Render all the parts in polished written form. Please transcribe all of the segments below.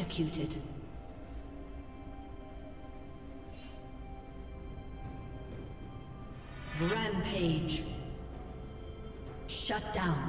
Executed. Rampage. Shut down.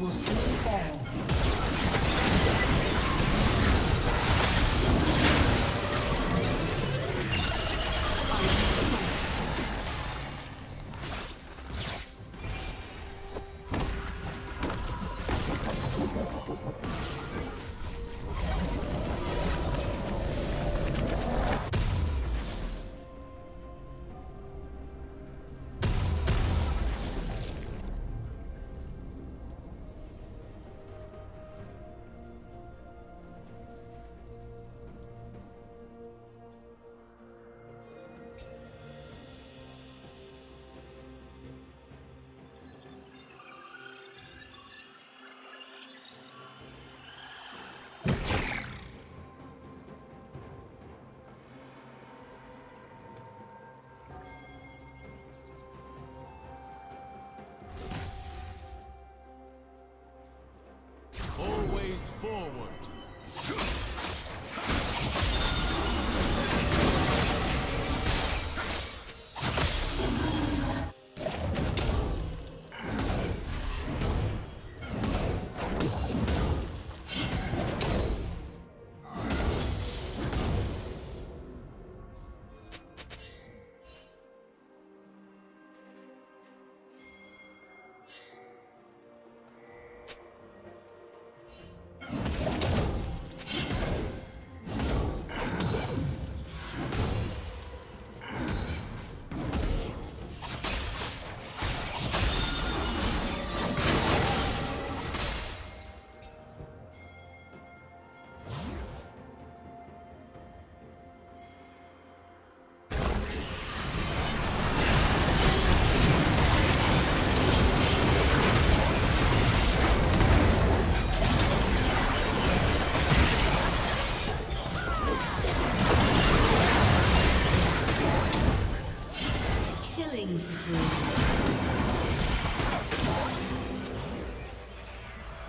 We'll soon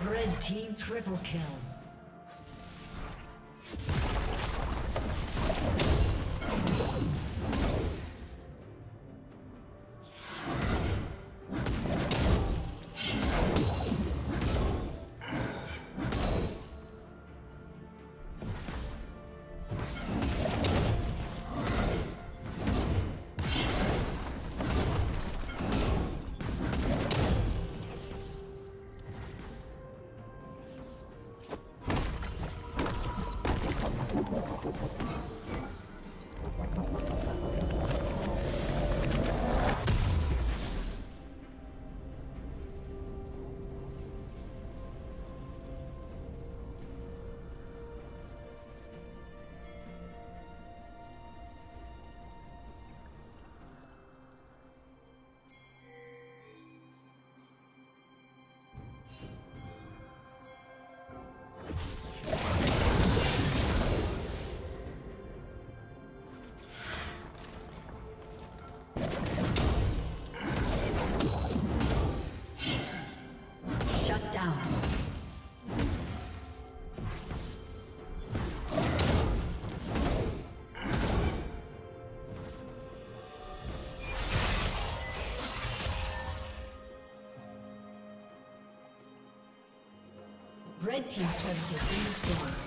Red team triple kill. Red team's turret has been destroyed.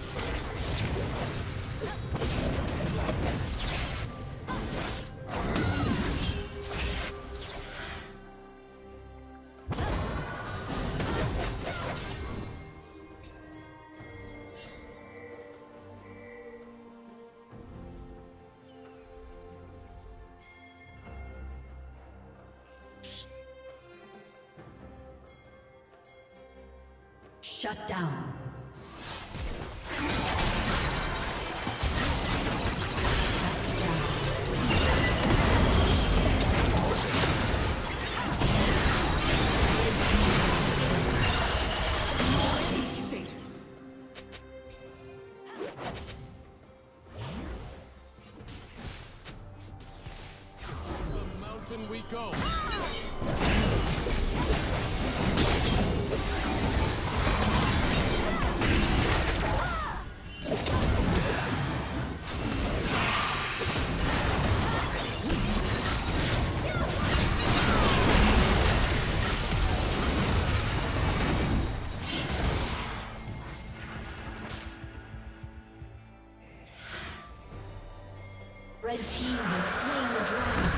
Shut down. Red team has slain the dragon.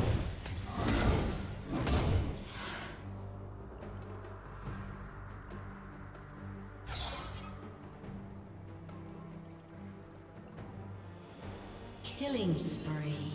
Killing spree.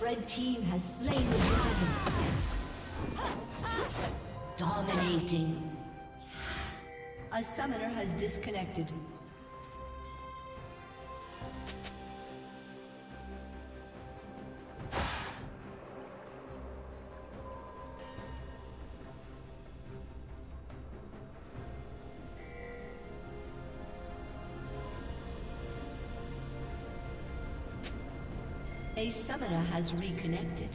Red team has slain the dragon. Dominating. A summoner has disconnected. A summoner has reconnected.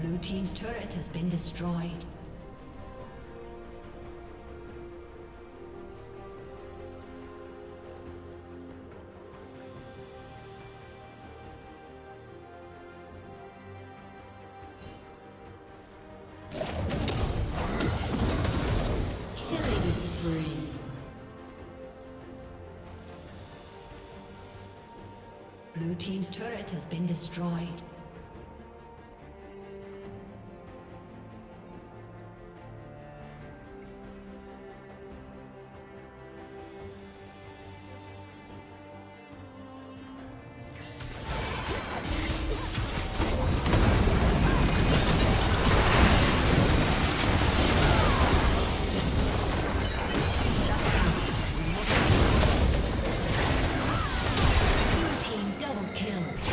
Blue team's turret has been destroyed. Blue team's turret has been destroyed. Kill.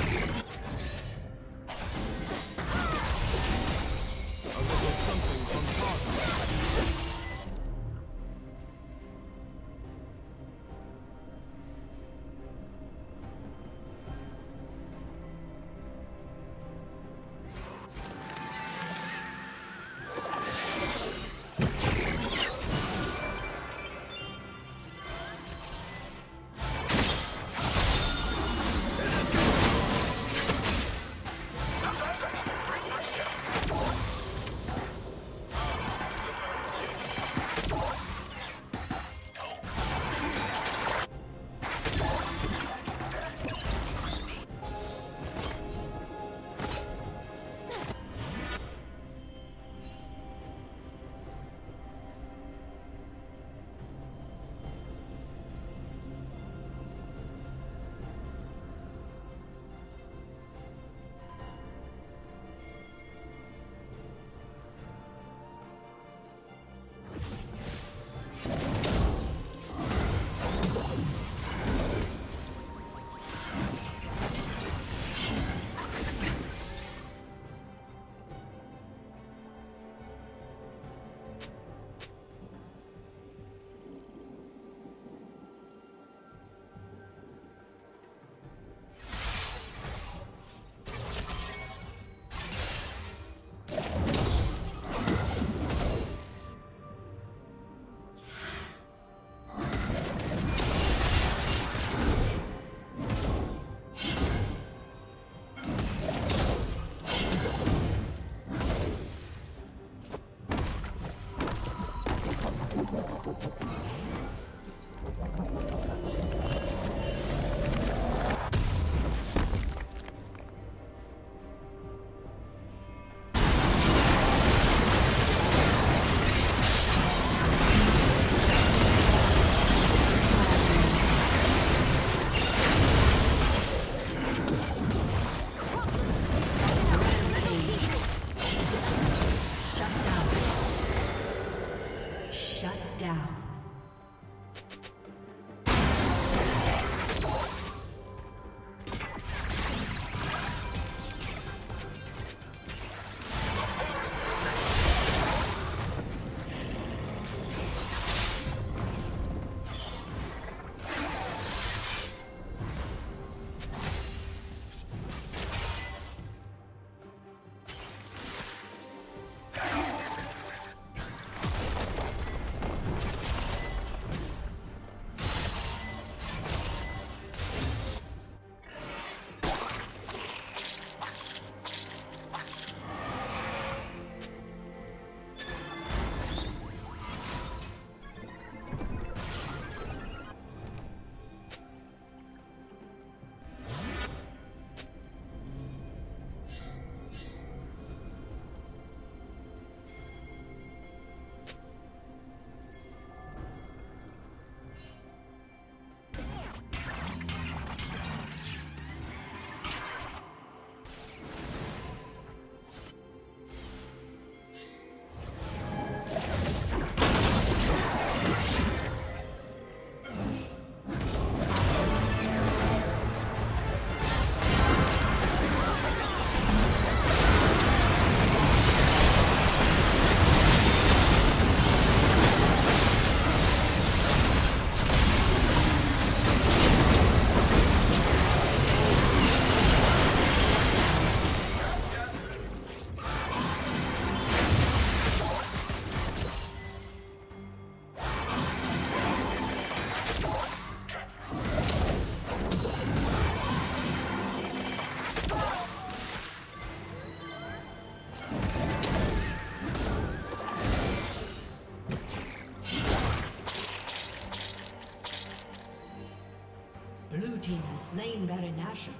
Blue team has slain Baron Nashor.